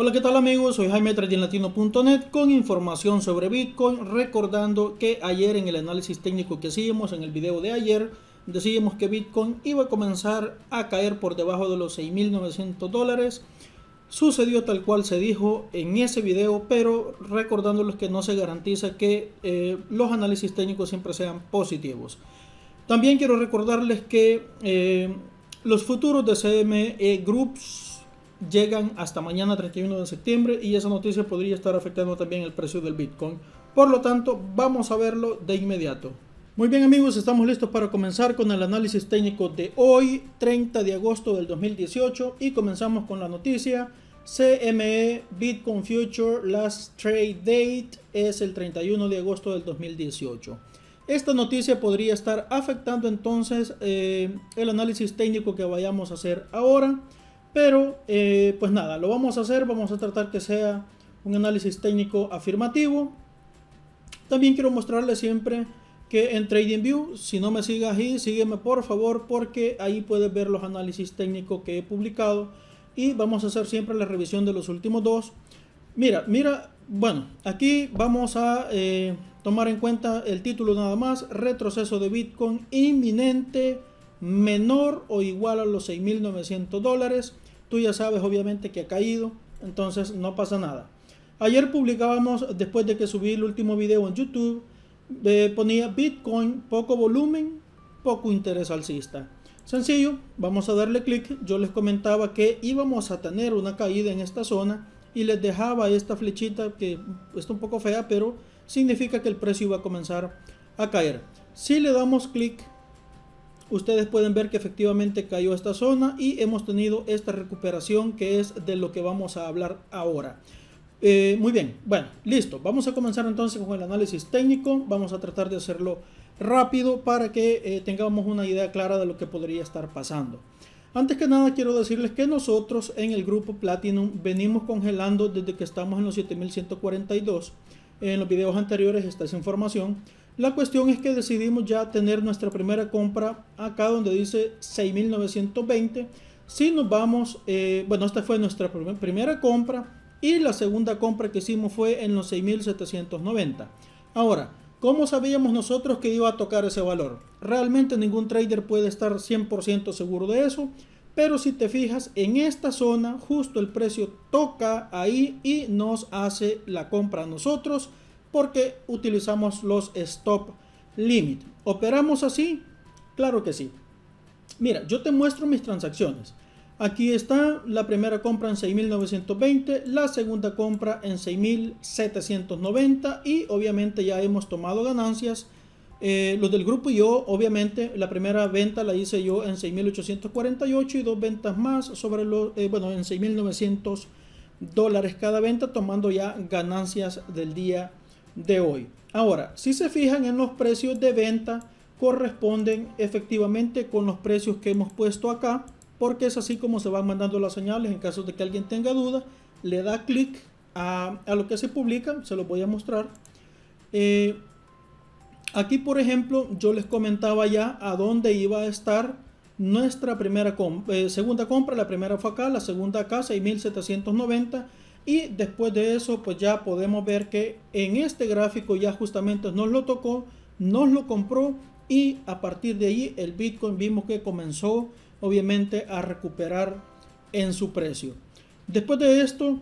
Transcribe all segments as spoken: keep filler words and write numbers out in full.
Hola, ¿qué tal amigos? Soy Jaime Trading Latino punto net con información sobre Bitcoin, recordando que ayer en el análisis técnico que hacíamos en el video de ayer, decíamos que Bitcoin iba a comenzar a caer por debajo de los seis mil novecientos dólares. Sucedió tal cual se dijo en ese video, pero recordándoles que no se garantiza que eh, los análisis técnicos siempre sean positivos. También quiero recordarles que eh, los futuros de C M E Groups llegan hasta mañana treinta y uno de septiembre y esa noticia podría estar afectando también el precio del Bitcoin. Por lo tanto, vamos a verlo de inmediato. Muy bien amigos, estamos listos para comenzar con el análisis técnico de hoy, treinta de agosto del dos mil dieciocho, y comenzamos con la noticia C M E Bitcoin Future Last Trade Date es el treinta y uno de agosto del dos mil dieciocho. Esta noticia podría estar afectando entonces eh, el análisis técnico que vayamos a hacer ahora. Pero, eh, pues nada, lo vamos a hacer, vamos a tratar que sea un análisis técnico afirmativo. También quiero mostrarles siempre que en TradingView, si no me sigues ahí, sígueme por favor, porque ahí puedes ver los análisis técnicos que he publicado. Y vamos a hacer siempre la revisión de los últimos dos. Mira, mira, bueno, aquí vamos a eh, tomar en cuenta el título nada más. Retroceso de Bitcoin inminente, menor o igual a los seis mil novecientos dólares. Tú ya sabes obviamente que ha caído, entonces no pasa nada. Ayer publicábamos, después de que subí el último video en YouTube, eh, ponía Bitcoin, poco volumen, poco interés alcista. Sencillo, vamos a darle clic. Yo les comentaba que íbamos a tener una caída en esta zona y les dejaba esta flechita que está un poco fea, pero significa que el precio iba a comenzar a caer. Si le damos clic, ustedes pueden ver que efectivamente cayó esta zona y hemos tenido esta recuperación, que es de lo que vamos a hablar ahora. Eh, muy bien, bueno, listo. Vamos a comenzar entonces con el análisis técnico. Vamos a tratar de hacerlo rápido para que eh, tengamos una idea clara de lo que podría estar pasando. Antes que nada quiero decirles que nosotros en el grupo Platinum venimos congelando desde que estamos en los siete mil ciento cuarenta y dos. En los videos anteriores está esa información. La cuestión es que decidimos ya tener nuestra primera compra acá donde dice seis mil novecientos veinte. Si nos vamos, eh, bueno, esta fue nuestra primera compra y la segunda compra que hicimos fue en los seis mil setecientos noventa. Ahora, ¿cómo sabíamos nosotros que iba a tocar ese valor? Realmente ningún trader puede estar cien por ciento seguro de eso, pero si te fijas en esta zona, justo el precio toca ahí y nos hace la compra a nosotros, porque utilizamos los Stop Limit. ¿Operamos así? Claro que sí. Mira, yo te muestro mis transacciones. Aquí está la primera compra en seis mil novecientos veinte, la segunda compra en seis mil setecientos noventa y obviamente ya hemos tomado ganancias. Eh, los del grupo y yo, obviamente, la primera venta la hice yo en seis mil ochocientos cuarenta y ocho y dos ventas más sobre los, eh, bueno, en seis mil novecientos dólares cada venta, tomando ya ganancias del día de hoy. Ahora, si se fijan en los precios de venta, corresponden efectivamente con los precios que hemos puesto acá, porque es así como se van mandando las señales. En caso de que alguien tenga duda, le da clic a, a lo que se publica, se lo voy a mostrar. eh, aquí por ejemplo yo les comentaba ya a dónde iba a estar nuestra primera comp eh, segunda compra. La primera fue acá, la segunda acá, seis mil setecientos noventa. Y después de eso, pues ya podemos ver que en este gráfico ya justamente nos lo tocó, nos lo compró, y a partir de ahí el Bitcoin vimos que comenzó obviamente a recuperar en su precio. Después de esto,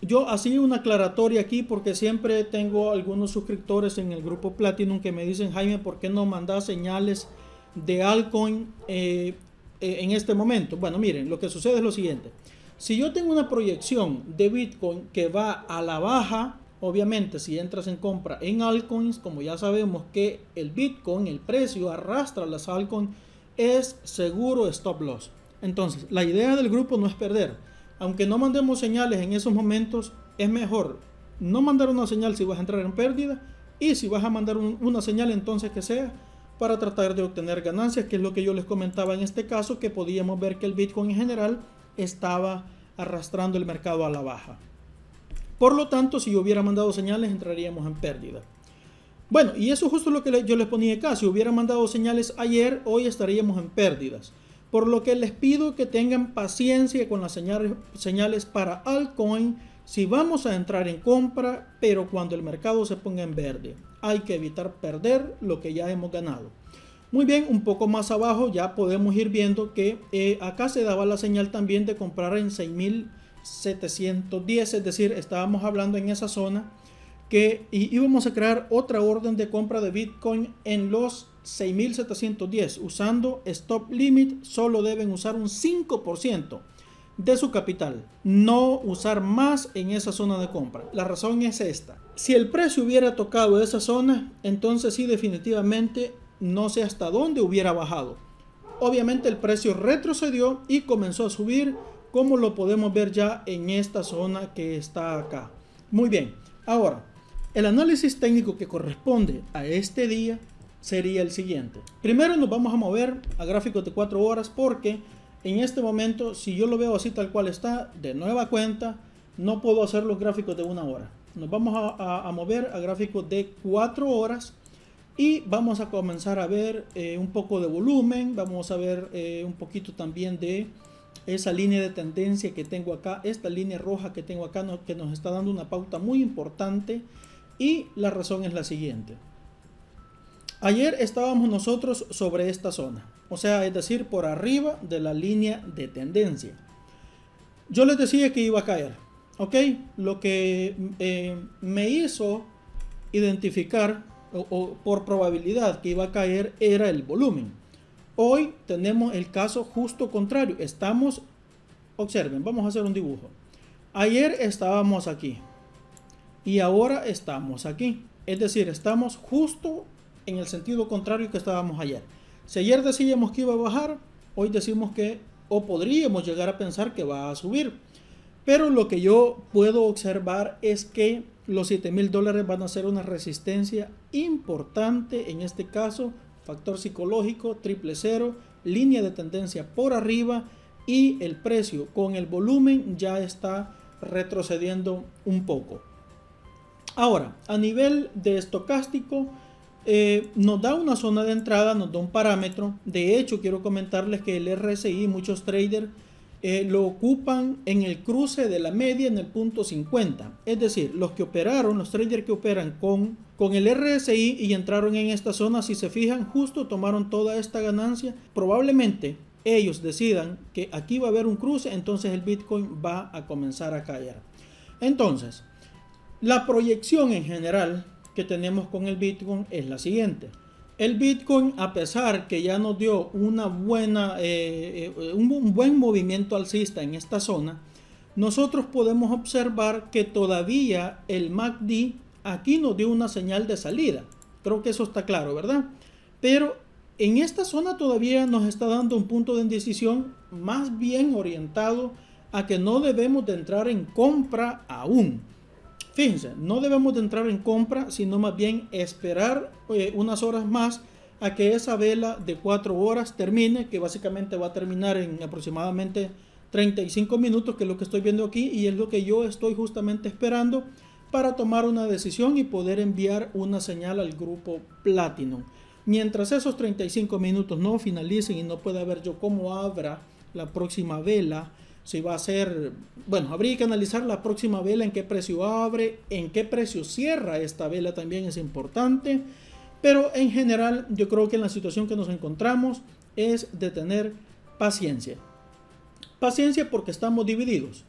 yo hacía una aclaratoria aquí porque siempre tengo algunos suscriptores en el grupo Platinum que me dicen: Jaime, ¿por qué no mandas señales de altcoin eh, en este momento? Bueno, miren, lo que sucede es lo siguiente. Si yo tengo una proyección de Bitcoin que va a la baja, obviamente si entras en compra en altcoins, como ya sabemos que el Bitcoin, el precio arrastra las altcoins, es seguro stop loss. Entonces, la idea del grupo no es perder. Aunque no mandemos señales en esos momentos, es mejor no mandar una señal si vas a entrar en pérdida, y si vas a mandar un, una señal, entonces que sea para tratar de obtener ganancias, que es lo que yo les comentaba en este caso, que podíamos ver que el Bitcoin en general estaba arrastrando el mercado a la baja. Por lo tanto, si yo hubiera mandado señales, entraríamos en pérdida. Bueno, y eso es justo lo que yo les ponía acá. Si hubiera mandado señales ayer, hoy estaríamos en pérdidas. por lo que les pido que tengan paciencia con las señales, señales para altcoin. Si vamos a entrar en compra, pero cuando el mercado se ponga en verde, hay que evitar perder lo que ya hemos ganado. Muy bien, un poco más abajo ya podemos ir viendo que eh, acá se daba la señal también de comprar en seis mil setecientos diez, es decir, estábamos hablando en esa zona que íbamos a crear otra orden de compra de Bitcoin en los seis mil setecientos diez usando Stop Limit. Solo deben usar un cinco por ciento de su capital, no usar más en esa zona de compra. La razón es esta: si el precio hubiera tocado esa zona, entonces sí, definitivamente no sé hasta dónde hubiera bajado. Obviamente el precio retrocedió y comenzó a subir, como lo podemos ver ya en esta zona que está acá. Muy bien, ahora el análisis técnico que corresponde a este día sería el siguiente. Primero nos vamos a mover a gráficos de cuatro horas, porque en este momento, si yo lo veo así tal cual está, de nueva cuenta, no puedo hacer los gráficos de una hora. Nos vamos a, a, a mover a gráficos de cuatro horas y vamos a comenzar a ver eh, un poco de volumen. Vamos a ver eh, un poquito también de esa línea de tendencia que tengo acá, esta línea roja que tengo acá, no, que nos está dando una pauta muy importante. Y la razón es la siguiente: ayer estábamos nosotros sobre esta zona, o sea, es decir, por arriba de la línea de tendencia. Yo les decía que iba a caer, ok. Lo que eh, me hizo identificar o, o por probabilidad que iba a caer era el volumen. Hoy tenemos el caso justo contrario. Estamos, observen, vamos a hacer un dibujo. Ayer estábamos aquí y ahora estamos aquí, es decir, estamos justo en el sentido contrario que estábamos ayer. Si ayer decíamos que iba a bajar, hoy decimos que, o podríamos llegar a pensar que va a subir. Pero lo que yo puedo observar es que los siete mil dólares van a ser una resistencia importante. En este caso, factor psicológico, triple cero, línea de tendencia por arriba, y el precio con el volumen ya está retrocediendo un poco. Ahora, a nivel de estocástico, Eh, nos da una zona de entrada, nos da un parámetro. De hecho, quiero comentarles que el R S I, muchos traders eh, lo ocupan en el cruce de la media, en el punto cincuenta. Es decir, los que operaron, los traders que operan con, con el R S I y entraron en esta zona, si se fijan, justo tomaron toda esta ganancia. Probablemente ellos decidan que aquí va a haber un cruce, entonces el Bitcoin va a comenzar a caer. Entonces, la proyección en general que tenemos con el Bitcoin es la siguiente: el Bitcoin, a pesar que ya nos dio una buena, eh, un, un buen movimiento alcista en esta zona, nosotros podemos observar que todavía el M A C D aquí nos dio una señal de salida. Creo que eso está claro, ¿verdad? Pero en esta zona todavía nos está dando un punto de indecisión, más bien orientado a que no debemos de entrar en compra aún. Fíjense, no debemos de entrar en compra, sino más bien esperar eh, unas horas más a que esa vela de cuatro horas termine, que básicamente va a terminar en aproximadamente treinta y cinco minutos, que es lo que estoy viendo aquí, y es lo que yo estoy justamente esperando para tomar una decisión y poder enviar una señal al grupo Platinum. Mientras esos treinta y cinco minutos no finalicen y no pueda ver yo cómo abra la próxima vela, si va a ser, bueno, habría que analizar la próxima vela, en qué precio abre, en qué precio cierra esta vela, también es importante. Pero en general, yo creo que en la situación que nos encontramos es de tener paciencia. Paciencia porque estamos divididos.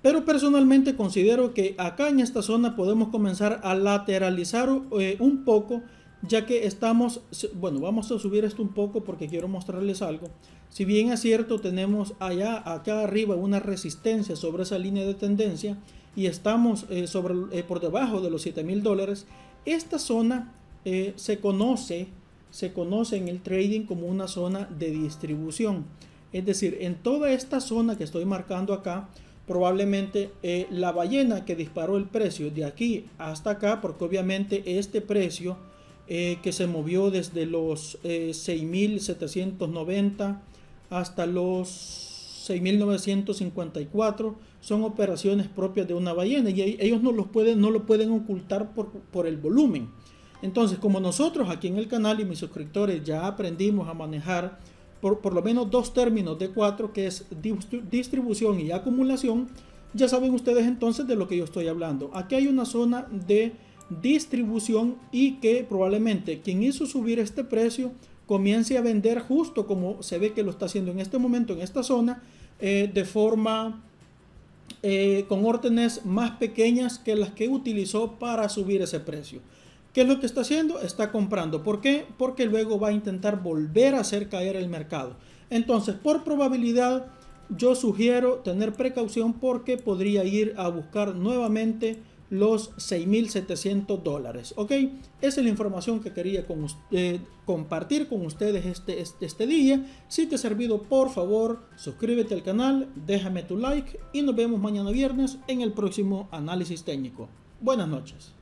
Pero personalmente considero que acá en esta zona podemos comenzar a lateralizar eh, un poco, ya que estamos, bueno, vamos a subir esto un poco porque quiero mostrarles algo. Si bien es cierto, tenemos allá, acá arriba, una resistencia sobre esa línea de tendencia y estamos eh, sobre, eh, por debajo de los siete mil dólares. Esta zona eh, se conoce, se conoce en el trading como una zona de distribución. Es decir, en toda esta zona que estoy marcando acá, probablemente eh, la ballena que disparó el precio de aquí hasta acá, porque obviamente este precio Eh, que se movió desde los eh, seis mil setecientos noventa hasta los seis mil novecientos cincuenta y cuatro, son operaciones propias de una ballena y ellos no los pueden, no lo pueden ocultar por, por el volumen. Entonces, como nosotros aquí en el canal y mis suscriptores ya aprendimos a manejar por, por lo menos dos términos de cuatro, que es distribución y acumulación, ya saben ustedes entonces de lo que yo estoy hablando. Aquí hay una zona de distribución y que probablemente quien hizo subir este precio comience a vender justo como se ve que lo está haciendo en este momento en esta zona, eh, de forma eh, con órdenes más pequeñas que las que utilizó para subir ese precio. ¿Qué es lo que está haciendo? Está comprando. ¿Por qué? Porque luego va a intentar volver a hacer caer el mercado. Entonces, por probabilidad, yo sugiero tener precaución porque podría ir a buscar nuevamente los seis mil setecientos dólares. Ok, esa es la información que quería con, eh, compartir con ustedes este, este, este día. Si te ha servido, por favor, suscríbete al canal, déjame tu like y nos vemos mañana viernes en el próximo análisis técnico. Buenas noches.